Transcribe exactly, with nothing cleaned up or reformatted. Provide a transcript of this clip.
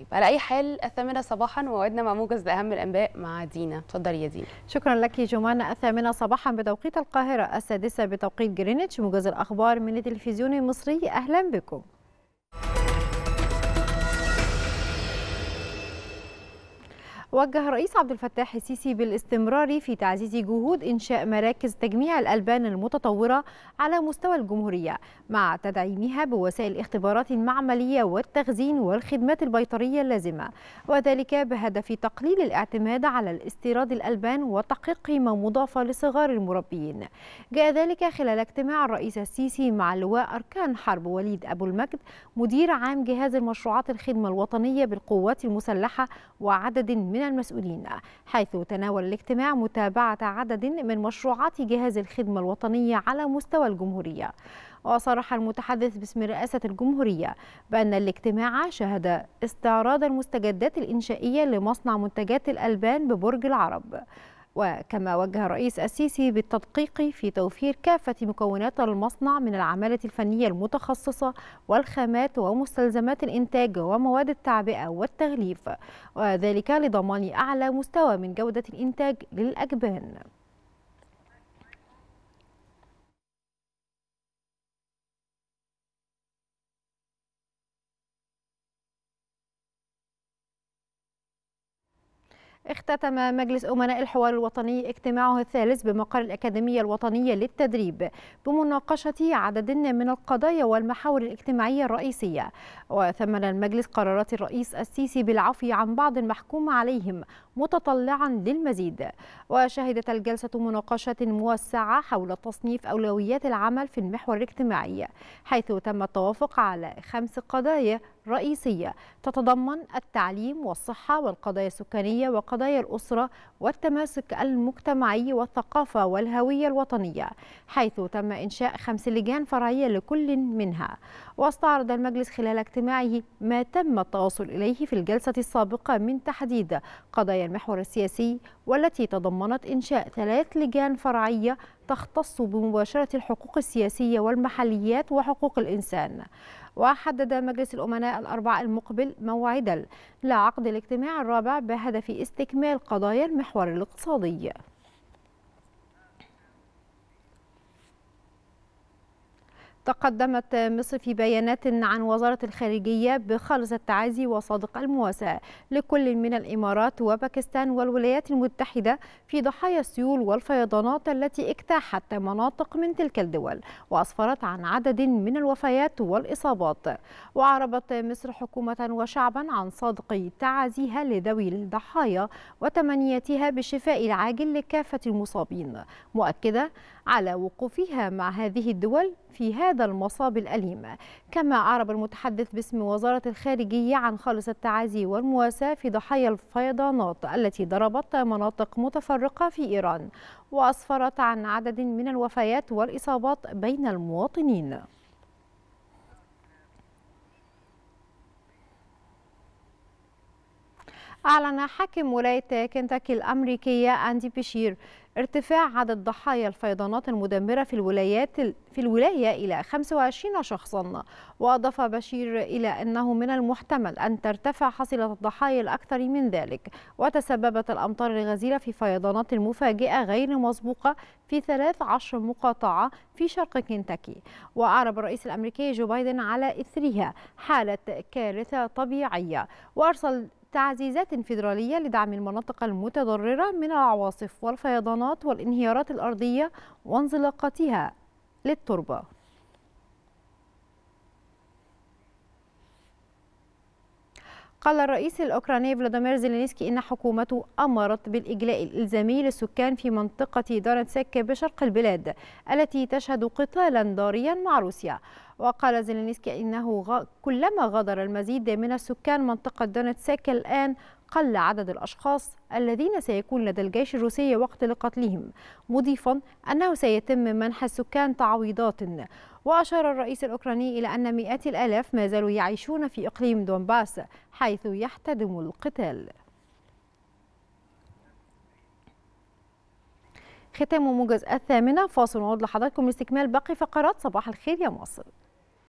طيب على اي حال الثامنه صباحا ووعدنا مع موجز باهم الانباء مع دينا. اتفضلي يا دينا. شكرا لك جمان. الثامنه صباحا بتوقيت القاهره، السادسه بتوقيت جرينتش، موجز الاخبار من التلفزيون المصري، اهلا بكم. وجه الرئيس عبد الفتاح السيسي بالاستمرار في تعزيز جهود إنشاء مراكز تجميع الألبان المتطورة على مستوى الجمهورية مع تدعيمها بوسائل اختبارات معملية والتخزين والخدمات البيطرية اللازمة، وذلك بهدف تقليل الاعتماد على الاستيراد الألبان وتحقيق قيمة مضافة لصغار المربيين. جاء ذلك خلال اجتماع الرئيس السيسي مع لواء أركان حرب وليد ابو المجد مدير عام جهاز المشروعات الخدمة الوطنية بالقوات المسلحة وعدد من المسؤولين، حيث تناول الاجتماع متابعة عدد من مشروعات جهاز الخدمة الوطنية على مستوى الجمهورية. وصرح المتحدث باسم رئاسة الجمهورية بأن الاجتماع شهد استعراض المستجدات الإنشائية لمصنع منتجات الألبان ببرج العرب، وكما وجه الرئيس السيسي بالتدقيق في توفير كافة مكونات المصنع من العمالة الفنية المتخصصة والخامات ومستلزمات الإنتاج ومواد التعبئة والتغليف، وذلك لضمان أعلى مستوى من جودة الإنتاج للأجبان. اختتم مجلس أمناء الحوار الوطني اجتماعه الثالث بمقر الأكاديمية الوطنية للتدريب بمناقشة عدد من القضايا والمحاور الاجتماعية الرئيسية، وثمن المجلس قرارات الرئيس السيسي بالعفو عن بعض المحكوم عليهم متطلعا للمزيد. وشهدت الجلسة مناقشة موسعة حول تصنيف أولويات العمل في المحور الاجتماعي، حيث تم التوافق على خمس قضايا رئيسية تتضمن التعليم والصحة والقضايا السكانية وقضايا الأسرة والتماسك المجتمعي والثقافة والهوية الوطنية، حيث تم إنشاء خمس لجان فرعية لكل منها. واستعرض المجلس خلال اجتماعه ما تم التواصل إليه في الجلسة السابقة من تحديد قضايا المحور السياسي، والتي تضمنت إنشاء ثلاث لجان فرعية تختص بمباشرة الحقوق السياسية والمحليات وحقوق الإنسان. وحدد مجلس الأمناء الأربعاء المقبل موعدا لعقد الاجتماع الرابع بهدف استكمال قضايا المحور الاقتصادي. تقدمت مصر في بيانات عن وزارة الخارجية بخالص التعازي وصادق المواساة لكل من الإمارات وباكستان والولايات المتحدة في ضحايا السيول والفيضانات التي اجتاحت مناطق من تلك الدول وأسفرت عن عدد من الوفيات والإصابات. وعربت مصر حكومة وشعبا عن صادق تعازيها لذوي الضحايا وتمنياتها بالشفاء العاجل لكافة المصابين، مؤكدة على وقوفها مع هذه الدول في هذا المصاب الأليم. كما أعرب المتحدث باسم وزارة الخارجية عن خالص التعازي والمواساة في ضحايا الفيضانات التي ضربت مناطق متفرقة في إيران وأسفرت عن عدد من الوفيات والإصابات بين المواطنين. أعلن حاكم ولاية كنتاكي الأمريكية أندي بشير ارتفاع عدد ضحايا الفيضانات المدمرة في الولايات في الولاية إلى خمسة وعشرين شخصا. وأضاف بشير إلى أنه من المحتمل أن ترتفع حصيلة الضحايا الأكثر من ذلك. وتسببت الأمطار الغزيرة في فيضانات مفاجئة غير مسبوقة في ثلاث عشرة مقاطعة في شرق كنتاكي. وأعرب الرئيس الأمريكي جو بايدن على إثرها حالة كارثة طبيعية، وأرسل تعزيزات فيدرالية لدعم المناطق المتضررة من العواصف والفيضانات والانهيارات الأرضية وانزلاقتها للتربة. قال الرئيس الأوكراني فلاديمير زيلينسكي إن حكومته أمرت بالإجلاء الإلزامي للسكان في منطقة دونيتسك بشرق البلاد التي تشهد قتالا ضاريا مع روسيا. وقال زيلينسكي إنه كلما غادر المزيد من السكان منطقة دونيتسك الآن قل عدد الأشخاص الذين سيكون لدى الجيش الروسي وقت لقتلهم، مضيفا أنه سيتم منح السكان تعويضات. وأشار الرئيس الأوكراني إلى أن مئات الآلاف ما زالوا يعيشون في إقليم دونباس حيث يحتدم القتال. ختام موجز الثامنة، فاصل ونعود لحضراتكم لاستكمال باقي فقرات صباح الخير يا مصر.